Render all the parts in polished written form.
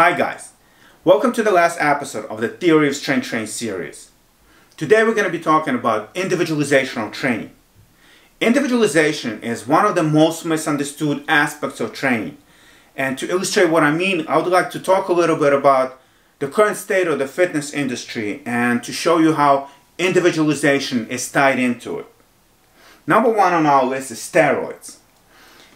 Hi guys, welcome to the last episode of the Theory of Strength Training series. Today we're going to be talking about individualization of training. Individualization is one of the most misunderstood aspects of training. And to illustrate what I mean, I would like to talk a little bit about the current state of the fitness industry and to show you how individualization is tied into it. Number one on our list is steroids.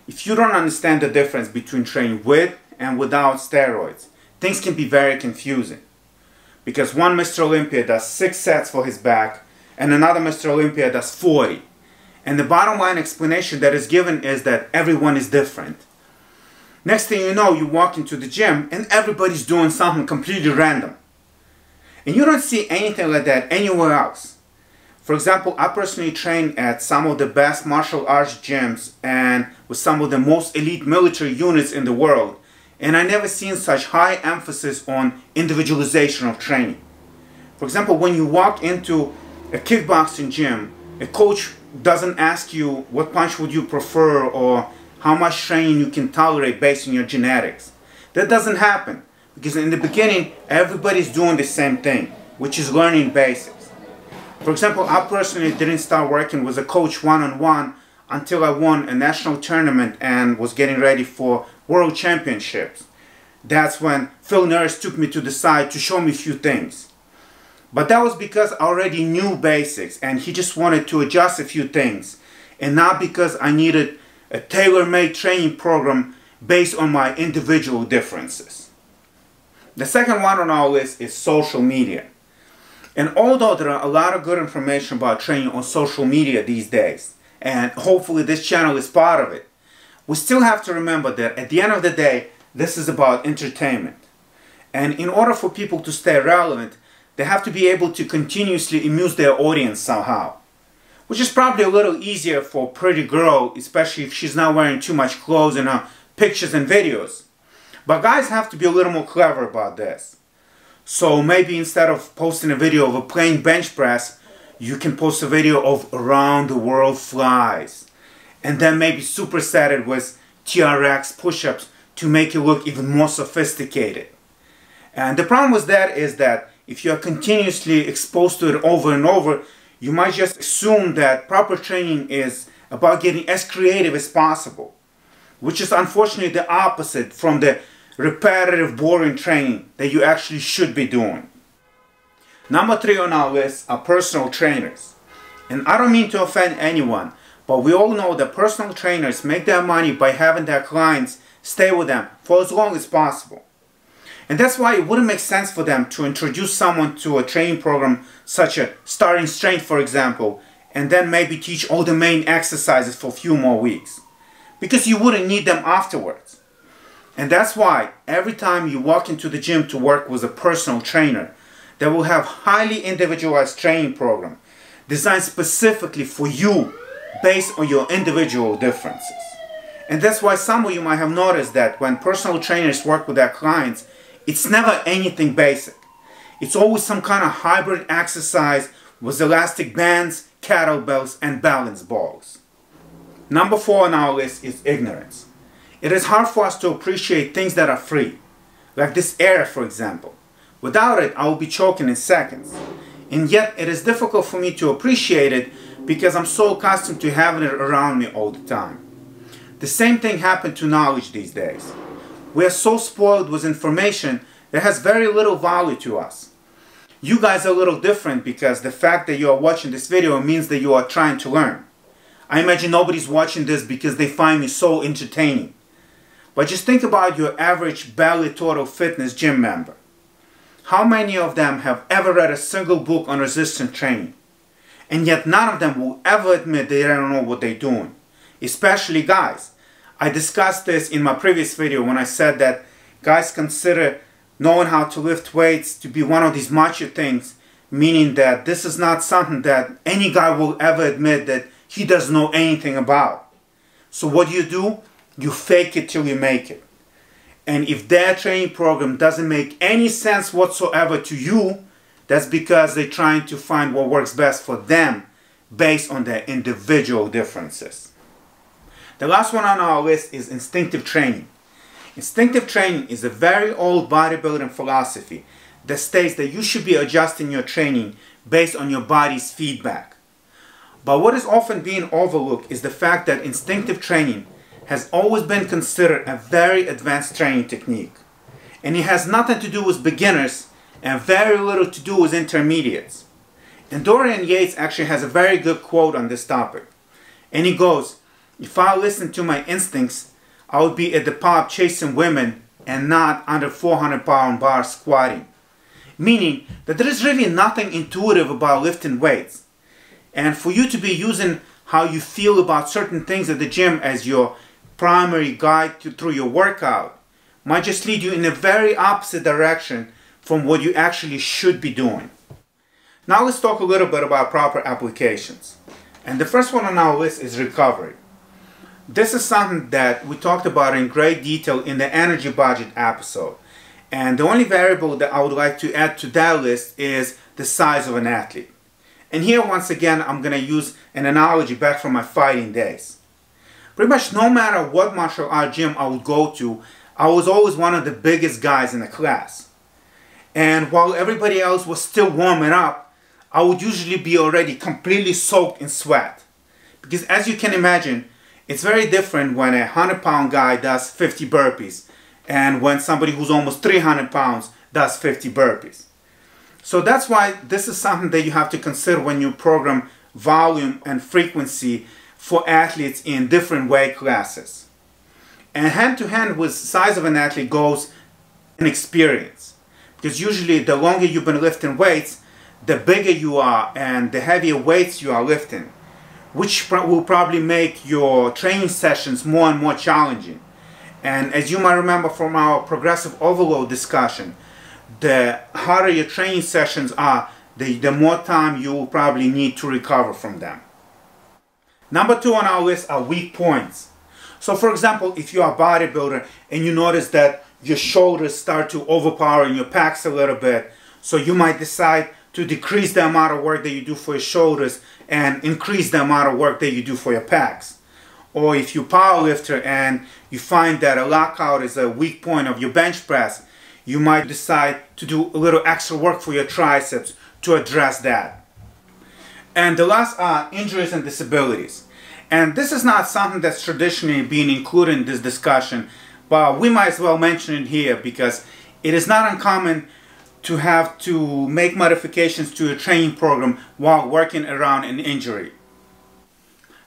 If you don't understand the difference between training with and without steroids, things can be very confusing. Because one Mr. Olympia does 6 sets for his back and another Mr. Olympia does 40. And the bottom line explanation that is given is that everyone is different. Next thing you know, you walk into the gym and everybody's doing something completely random. And you don't see anything like that anywhere else. For example, I personally train at some of the best martial arts gyms and with some of the most elite military units in the world. And I never seen such high emphasis on individualization of training. For example, when you walk into a kickboxing gym, a coach doesn't ask you what punch would you prefer or how much training you can tolerate based on your genetics. That doesn't happen because in the beginning everybody's doing the same thing, which is learning basics. For example, I personally didn't start working with a coach one-on-one until I won a national tournament and was getting ready for World Championships. That's when Phil Nurse took me to the side to show me a few things. But that was because I already knew basics and he just wanted to adjust a few things, and not because I needed a tailor-made training program based on my individual differences. The second one on our list is social media. And although there are a lot of good information about training on social media these days, and hopefully this channel is part of it, we still have to remember that at the end of the day, this is about entertainment. And in order for people to stay relevant, they have to be able to continuously amuse their audience somehow. Which is probably a little easier for a pretty girl, especially if she's not wearing too much clothes in her pictures and videos. But guys have to be a little more clever about this. So maybe instead of posting a video of a plain bench press, you can post a video of around the world flies. And then maybe superset it with TRX push-ups to make it look even more sophisticated. And the problem with that is that if you are continuously exposed to it over and over, you might just assume that proper training is about getting as creative as possible, which is unfortunately the opposite from the repetitive, boring training that you actually should be doing. Number 3 on our list are personal trainers. And I don't mean to offend anyone, but we all know that personal trainers make their money by having their clients stay with them for as long as possible. And that's why it wouldn't make sense for them to introduce someone to a training program such as Starting Strength, for example, and then maybe teach all the main exercises for a few more weeks. Because you wouldn't need them afterwards. And that's why every time you walk into the gym to work with a personal trainer, they will have highly individualized training program designed specifically for you based on your individual differences. And that's why some of you might have noticed that when personal trainers work with their clients, it's never anything basic. It's always some kind of hybrid exercise with elastic bands, kettlebells, and balance balls. Number 4 on our list is ignorance. It is hard for us to appreciate things that are free, like this air, for example. Without it, I will be choking in seconds. And yet, it is difficult for me to appreciate it because I'm so accustomed to having it around me all the time. The same thing happened to knowledge these days. We are so spoiled with information that has very little value to us. You guys are a little different because the fact that you are watching this video means that you are trying to learn. I imagine nobody's watching this because they find me so entertaining. But just think about your average Total Fitness gym member. How many of them have ever read a single book on resistance training? And yet none of them will ever admit they don't know what they're doing. Especially guys. I discussed this in my previous video when I said that guys consider knowing how to lift weights to be one of these macho things, meaning that this is not something that any guy will ever admit that he doesn't know anything about. So what do? You fake it till you make it. And if their training program doesn't make any sense whatsoever to you, that's because they're trying to find what works best for them based on their individual differences. The last one on our list is instinctive training. Instinctive training is a very old bodybuilding philosophy that states that you should be adjusting your training based on your body's feedback. But what is often being overlooked is the fact that instinctive training has always been considered a very advanced training technique. And it has nothing to do with beginners and very little to do with intermediates. And Dorian Yates actually has a very good quote on this topic. And he goes, "If I listened to my instincts, I would be at the pub chasing women and not under 400-pound bar squatting." Meaning that there is really nothing intuitive about lifting weights. And for you to be using how you feel about certain things at the gym as your primary guide through your workout might just lead you in a very opposite direction from what you actually should be doing. Now let's talk a little bit about proper applications. And the first one on our list is recovery. This is something that we talked about in great detail in the energy budget episode. And the only variable that I would like to add to that list is the size of an athlete. And here once again I'm going to use an analogy back from my fighting days. Pretty much no matter what martial art gym I would go to, I was always one of the biggest guys in the class. And while everybody else was still warming up, I would usually be already completely soaked in sweat. Because as you can imagine, it's very different when a 100-pound guy does 50 burpees and when somebody who's almost 300 pounds does 50 burpees. So that's why this is something that you have to consider when you program volume and frequency for athletes in different weight classes. And hand-to-hand with size of an athlete goes an experience. Because usually the longer you've been lifting weights, the bigger you are and the heavier weights you are lifting, which will probably make your training sessions more and more challenging. And as you might remember from our progressive overload discussion, the harder your training sessions are, the more time you will probably need to recover from them. Number two on our list are weak points. So for example, if you're a bodybuilder and you notice that your shoulders start to overpower your pecs a little bit, so you might decide to decrease the amount of work that you do for your shoulders and increase the amount of work that you do for your pecs. Or if you're a powerlifter and you find that a lockout is a weak point of your bench press, you might decide to do a little extra work for your triceps to address that. And the last are injuries and disabilities. And this is not something that's traditionally being included in this discussion, but we might as well mention it here because it is not uncommon to have to make modifications to your training program while working around an injury.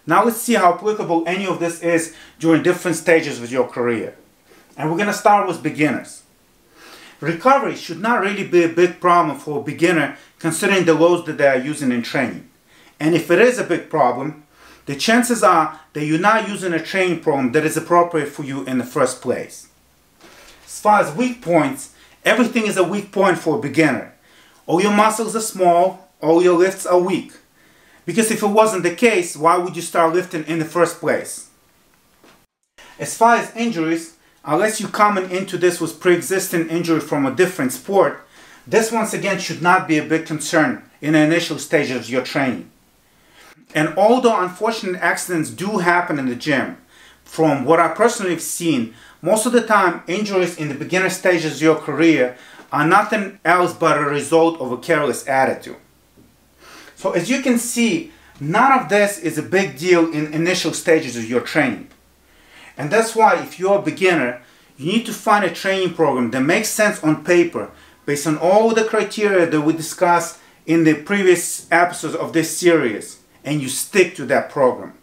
Now let's see how applicable any of this is during different stages of your career. And we're gonna start with beginners. Recovery should not really be a big problem for a beginner considering the loads that they are using in training. And if it is a big problem, the chances are that you're not using a training program that is appropriate for you in the first place. As far as weak points, everything is a weak point for a beginner. All your muscles are small, all your lifts are weak. Because if it wasn't the case, why would you start lifting in the first place? As far as injuries, unless you're coming into this with pre-existing injury from a different sport, this once again should not be a big concern in the initial stages of your training. And although unfortunate accidents do happen in the gym, from what I personally have seen, most of the time injuries in the beginner stages of your career are nothing else but a result of a careless attitude. So as you can see, none of this is a big deal in initial stages of your training. And that's why if you're a beginner, you need to find a training program that makes sense on paper based on all the criteria that we discussed in the previous episodes of this series, and you stick to that program.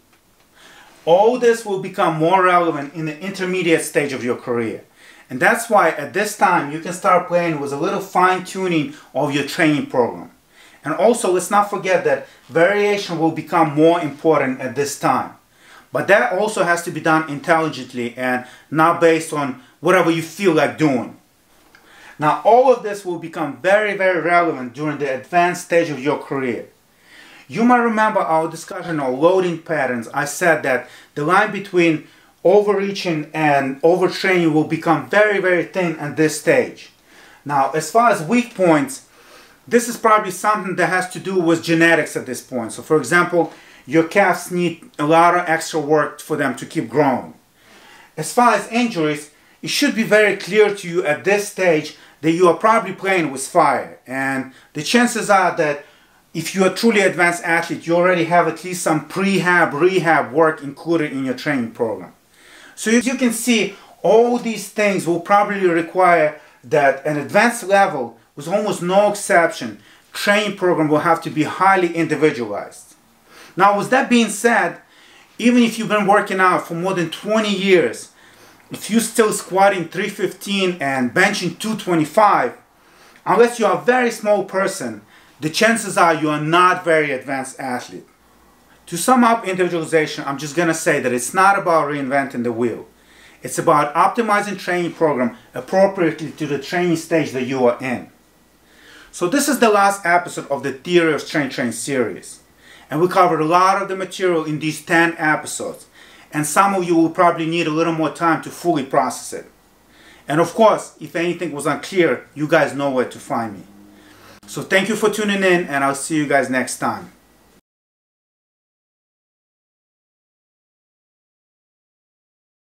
All this will become more relevant in the intermediate stage of your career. And that's why at this time you can start playing with a little fine-tuning of your training program. And also let's not forget that variation will become more important at this time. But that also has to be done intelligently and not based on whatever you feel like doing. Now all of this will become very, very relevant during the advanced stage of your career. You might remember our discussion on loading patterns. I said that the line between overreaching and overtraining will become very, very thin at this stage. Now as far as weak points, this is probably something that has to do with genetics at this point. So for example, your calves need a lot of extra work for them to keep growing. As far as injuries, it should be very clear to you at this stage that you are probably playing with fire, and the chances are that if you are a truly advanced athlete, you already have at least some prehab, rehab work included in your training program. So as you can see, all these things will probably require that an advanced level, with almost no exception, training program will have to be highly individualized. Now, with that being said, even if you've been working out for more than 20 years, if you're still squatting 315 and benching 225, unless you're a very small person, the chances are you are not a very advanced athlete. To sum up individualization, I'm just going to say that it's not about reinventing the wheel. It's about optimizing training program appropriately to the training stage that you are in. So this is the last episode of the Theory of Strength Training series. And we covered a lot of the material in these 10 episodes. And some of you will probably need a little more time to fully process it. And of course, if anything was unclear, you guys know where to find me. So thank you for tuning in, and I'll see you guys next time.